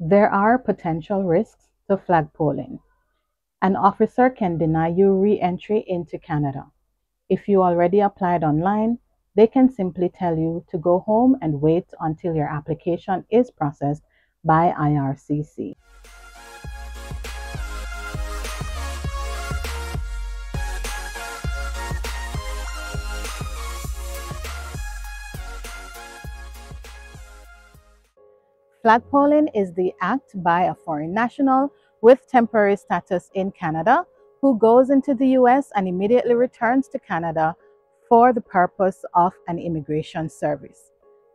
There are potential risks to flagpoling. An officer can deny you re-entry into Canada. If you already applied online, they can simply tell you to go home and wait until your application is processed by IRCC. Flagpoling is the act by a foreign national with temporary status in Canada who goes into the US and immediately returns to Canada for the purpose of an immigration service.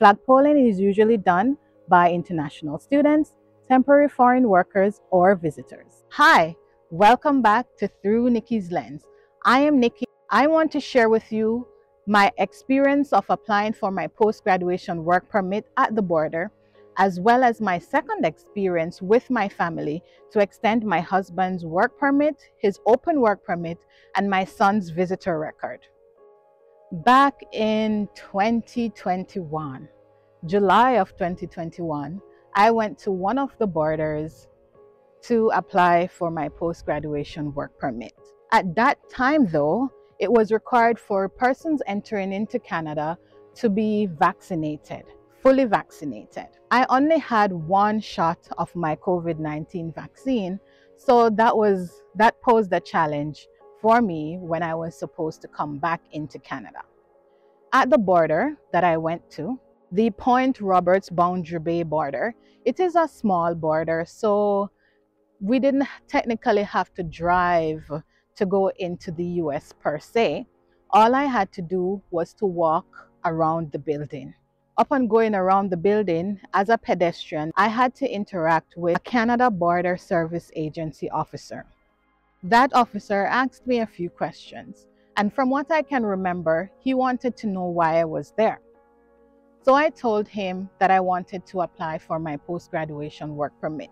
Flagpoling is usually done by international students, temporary foreign workers, or visitors. Hi, welcome back to Through Nikki's Lens. I am Nikki. I want to share with you my experience of applying for my post-graduation work permit at the border, as well as my second experience with my family to extend my husband's work permit, his open work permit, and my son's visitor record. Back in July of 2021, I went to one of the borders to apply for my post-graduation work permit. At that time though, it was required for persons entering into Canada to be vaccinated. Fully vaccinated. I only had one shot of my COVID-19 vaccine, so that posed a challenge for me when I was supposed to come back into Canada. At the border that I went to, the Point Roberts-Boundary Bay border, it is a small border, so we didn't technically have to drive to go into the US per se. All I had to do was to walk around the building. Upon going around the building as a pedestrian, I had to interact with a Canada Border Service Agency officer. That officer asked me a few questions, and from what I can remember, he wanted to know why I was there. So I told him that I wanted to apply for my post-graduation work permit.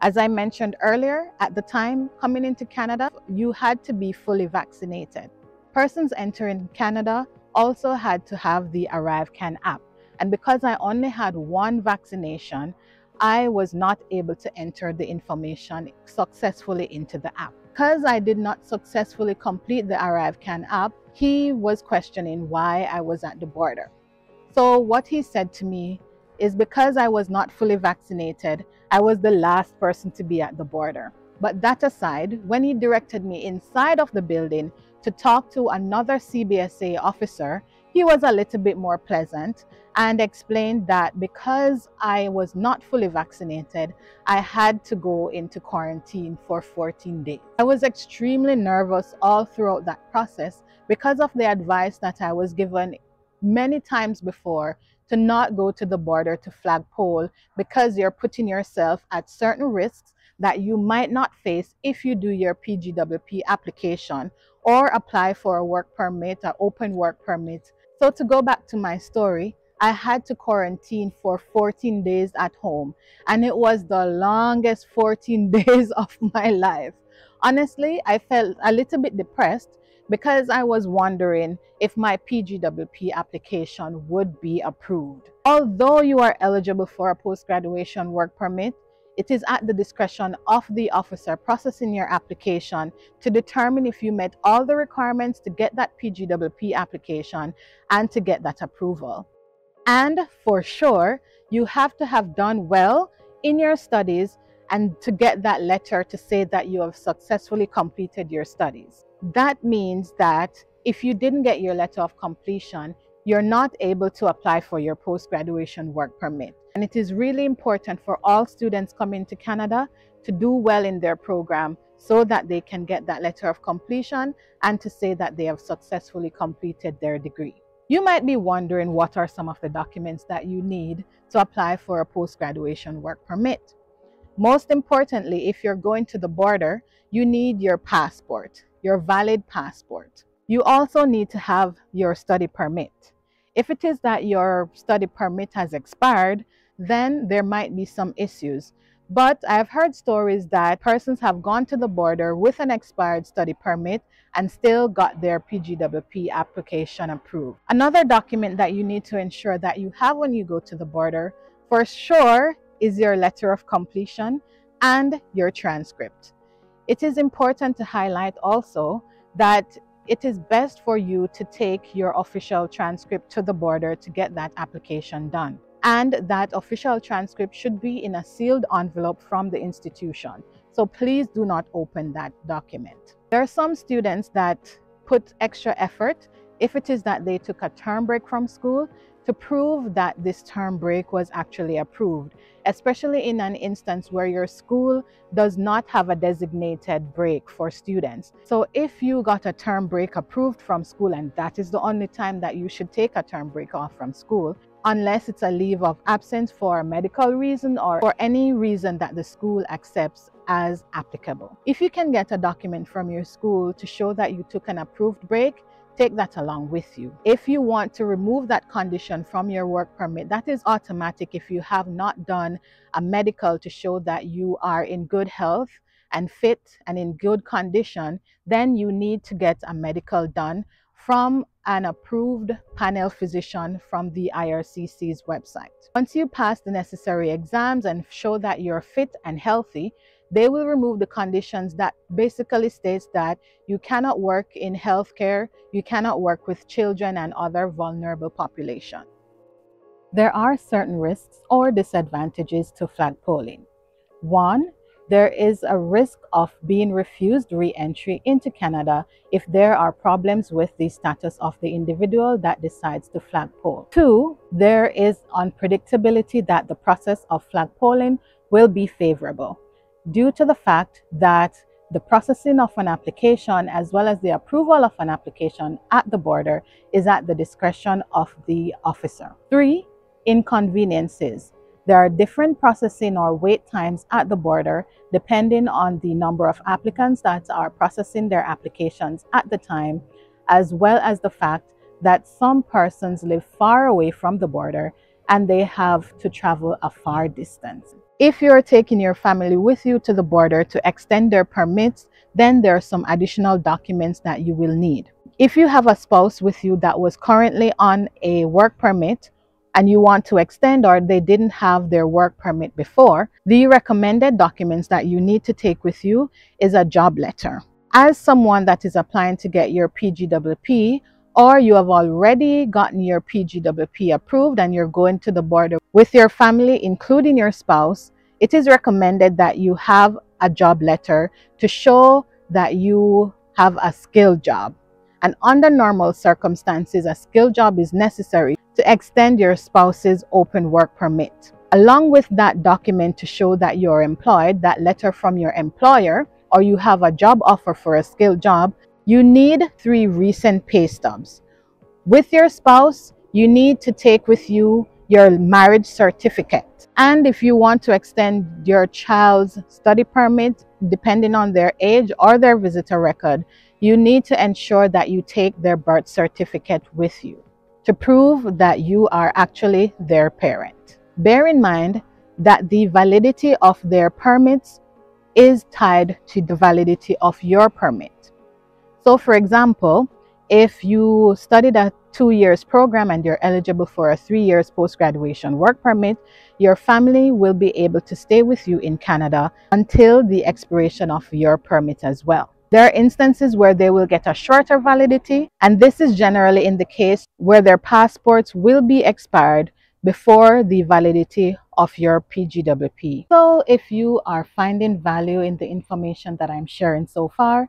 As I mentioned earlier, at the time coming into Canada, you had to be fully vaccinated. Persons entering Canada also had to have the ArriveCAN app. And because I only had one vaccination, I was not able to enter the information successfully into the app. Because I did not successfully complete the ArriveCAN app, he was questioning why I was at the border. So what he said to me is because I was not fully vaccinated, I was the last person to be at the border. But that aside, when he directed me inside of the building to talk to another CBSA officer, he was a little bit more pleasant and explained that because I was not fully vaccinated, I had to go into quarantine for 14 days. I was extremely nervous all throughout that process because of the advice that I was given many times before to not go to the border to flagpole because you're putting yourself at certain risks that you might not face if you do your PGWP application or apply for a work permit or open work permit. So to go back to my story, I had to quarantine for 14 days at home, and it was the longest 14 days of my life. Honestly, I felt a little bit depressed because I was wondering if my PGWP application would be approved. Although you are eligible for a post-graduation work permit, it is at the discretion of the officer processing your application to determine if you met all the requirements to get that PGWP application and to get that approval. And for sure, you have to have done well in your studies and to get that letter to say that you have successfully completed your studies. That means that if you didn't get your letter of completion, you're not able to apply for your post-graduation work permit. And it is really important for all students coming to Canada to do well in their program so that they can get that letter of completion and to say that they have successfully completed their degree. You might be wondering what are some of the documents that you need to apply for a post-graduation work permit. Most importantly, if you're going to the border, you need your passport, your valid passport. You also need to have your study permit. If it is that your study permit has expired, then there might be some issues. But I've heard stories that persons have gone to the border with an expired study permit and still got their PGWP application approved. Another document that you need to ensure that you have when you go to the border for sure is your letter of completion and your transcript. It is important to highlight also that it is best for you to take your official transcript to the border to get that application done. And that official transcript should be in a sealed envelope from the institution. So please do not open that document. There are some students that put extra effort, if it is that they took a term break from school, to prove that this term break was actually approved, especially in an instance where your school does not have a designated break for students. So if you got a term break approved from school, and that is the only time that you should take a term break off from school, unless it's a leave of absence for a medical reason or for any reason that the school accepts as applicable. If you can get a document from your school to show that you took an approved break, take that along with you. If you want to remove that condition from your work permit, that is automatic if you have not done a medical to show that you are in good health and fit and in good condition, then you need to get a medical done from an approved panel physician from the IRCC's website. Once you pass the necessary exams and show that you're fit and healthy, they will remove the conditions that basically states that you cannot work in healthcare, you cannot work with children and other vulnerable population. There are certain risks or disadvantages to flagpoling. One, there is a risk of being refused re-entry into Canada if there are problems with the status of the individual that decides to flagpole. Two, there is unpredictability that the process of flagpoling will be favorable, due to the fact that the processing of an application as well as the approval of an application at the border is at the discretion of the officer. Three, inconveniences. There are different processing or wait times at the border depending on the number of applicants that are processing their applications at the time, as well as the fact that some persons live far away from the border and they have to travel a far distance. If you're taking your family with you to the border to extend their permits, then there are some additional documents that you will need. If you have a spouse with you that was currently on a work permit and you want to extend, or they didn't have their work permit before, the recommended documents that you need to take with you is a job letter. As someone that is applying to get your PGWP, or you have already gotten your PGWP approved and you're going to the border with your family, including your spouse, it is recommended that you have a job letter to show that you have a skilled job. And under normal circumstances, a skilled job is necessary to extend your spouse's open work permit. Along with that document to show that you're employed, that letter from your employer, or you have a job offer for a skilled job, you need 3 recent pay stubs. With your spouse, you need to take with you your marriage certificate. And if you want to extend your child's study permit, depending on their age or their visitor record, you need to ensure that you take their birth certificate with you to prove that you are actually their parent. Bear in mind that the validity of their permits is tied to the validity of your permit. So for example, if you studied a 2-year program and you're eligible for a 3-year post-graduation work permit, your family will be able to stay with you in Canada until the expiration of your permit as well. There are instances where they will get a shorter validity, and this is generally in the case where their passports will be expired before the validity of your PGWP. So if you are finding value in the information that I'm sharing so far,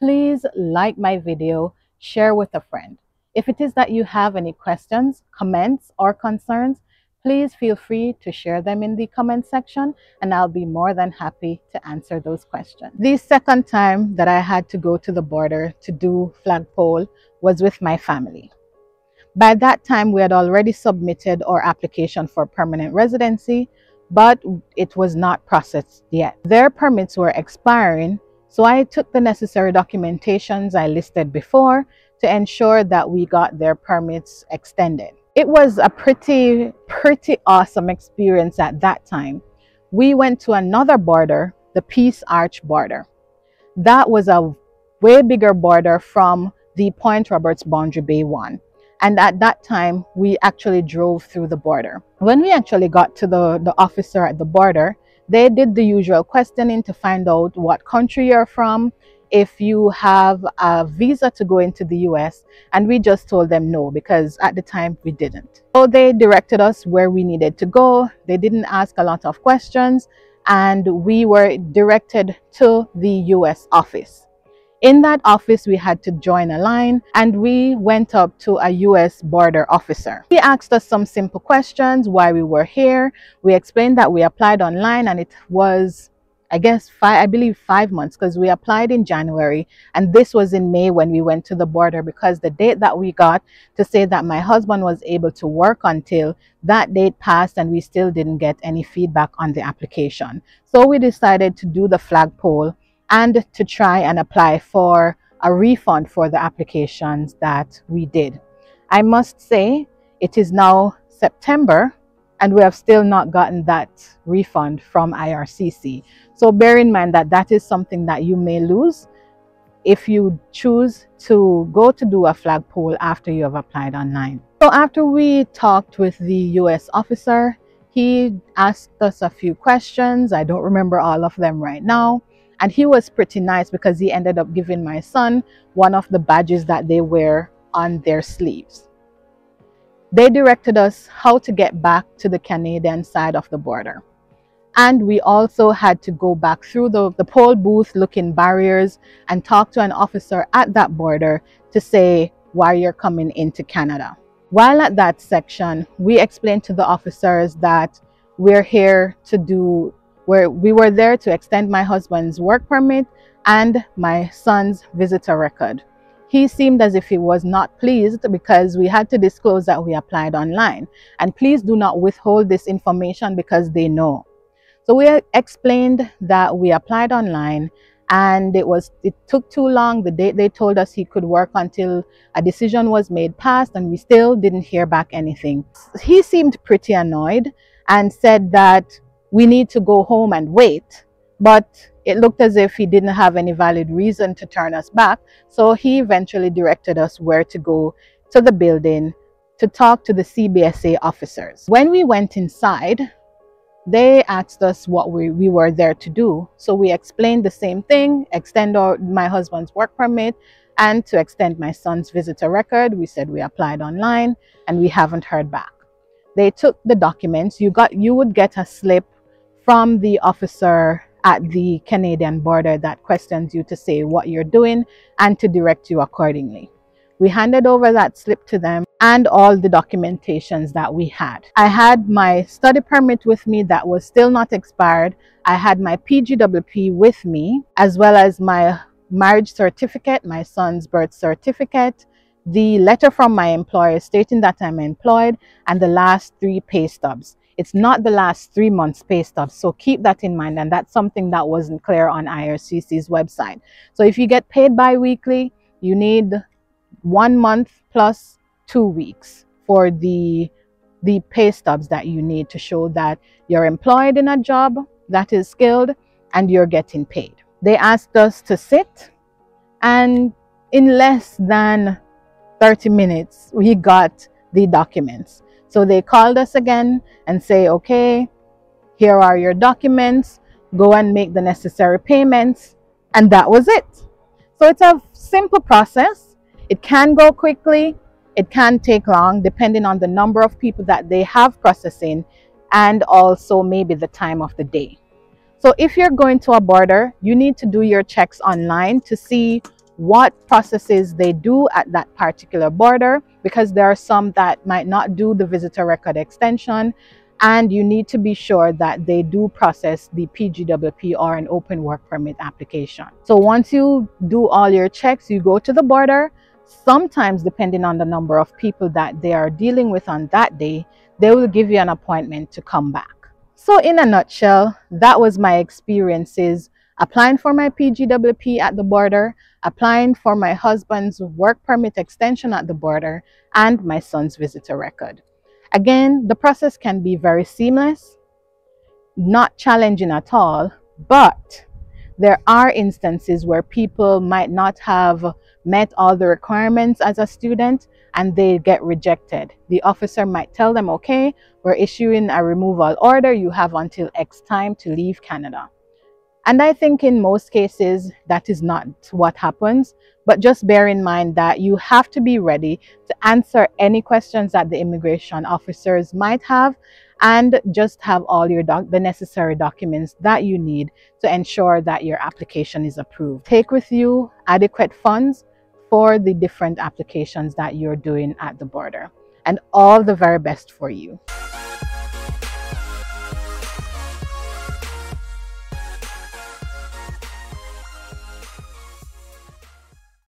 please like my video, share with a friend. If it is that you have any questions, comments, or concerns, please feel free to share them in the comment section, and I'll be more than happy to answer those questions. The second time that I had to go to the border to do flagpole was with my family. By that time, we had already submitted our application for permanent residency, but it was not processed yet. Their permits were expiring, so I took the necessary documentations I listed before to ensure that we got their permits extended. It was a pretty awesome experience at that time. We went to another border, the Peace Arch border. That was a way bigger border from the Point Roberts-Boundary Bay one. And at that time, we actually drove through the border. When we actually got to the officer at the border, they did the usual questioning to find out what country you're from, if you have a visa to go into the US, and we just told them no, because at the time we didn't. So they directed us where we needed to go. They didn't ask a lot of questions, and we were directed to the US office. In that office, we had to join a line, and we went up to a US border officer. He asked us some simple questions, why we were here. We explained that we applied online, and it was, I guess, I believe five months, because we applied in January, and this was in May when we went to the border, because the date that we got to say that my husband was able to work until, that date passed, and we still didn't get any feedback on the application. So we decided to do the flagpole and to try and apply for a refund for the applications that we did. I must say, it is now September, and we have still not gotten that refund from IRCC. So bear in mind that that is something that you may lose if you choose to go to do a flagpole after you have applied online. So after we talked with the US officer, he asked us a few questions. I don't remember all of them right now. And he was pretty nice, because he ended up giving my son one of the badges that they wear on their sleeves. They directed us how to get back to the Canadian side of the border. And we also had to go back through the poll booth looking barriers and talk to an officer at that border to say why you're coming into Canada. While at that section, we explained to the officers that we're here to do where we were there to extend my husband's work permit and my son's visitor record. He seemed as if he was not pleased, because we had to disclose that we applied online. And please do not withhold this information, because they know. So we explained that we applied online, and it took too long. The date they told us he could work until a decision was made passed, and we still didn't hear back anything. He seemed pretty annoyed and said that we need to go home and wait, but it looked as if he didn't have any valid reason to turn us back. So he eventually directed us where to go to the building to talk to the CBSA officers. When we went inside, they asked us what we were there to do. So we explained the same thing, extend my husband's work permit and to extend my son's visitor record. We said we applied online and we haven't heard back. They took the documents. You would get a slip from the officer at the Canadian border that questions you to say what you're doing and to direct you accordingly. We handed over that slip to them and all the documentations that we had. I had my study permit with me that was still not expired. I had my PGWP with me, as well as my marriage certificate, my son's birth certificate, the letter from my employer stating that I'm employed, and the last 3 pay stubs. It's not the last 3 months pay stubs, so keep that in mind, and that's something that wasn't clear on IRCC's website. So if you get paid bi-weekly, you need 1 month plus 2 weeks for the pay stubs that you need to show that you're employed in a job that is skilled and you're getting paid. They asked us to sit, and in less than 30 minutes, we got the documents. So they called us again and say, okay, here are your documents, go and make the necessary payments. And that was it. So it's a simple process. It can go quickly. It can take long, depending on the number of people that they have processing, and also maybe the time of the day. So if you're going to a border, you need to do your checks online to see what processes they do at that particular border, because there are some that might not do the visitor record extension, and you need to be sure that they do process the PGWP or an open work permit application. So once you do all your checks, you go to the border. Sometimes, depending on the number of people that they are dealing with on that day, they will give you an appointment to come back. So in a nutshell, that was my experiences applying for my PGWP at the border, applying for my husband's work permit extension at the border, and my son's visitor record. Again, the process can be very seamless, not challenging at all, but there are instances where people might not have met all the requirements as a student, and they get rejected. The officer might tell them, okay, we're issuing a removal order. You have until X time to leave Canada. And I think in most cases, that is not what happens. But just bear in mind that you have to be ready to answer any questions that the immigration officers might have, and just have all your the necessary documents that you need to ensure that your application is approved. Take with you adequate funds for the different applications that you're doing at the border. And all the very best for you.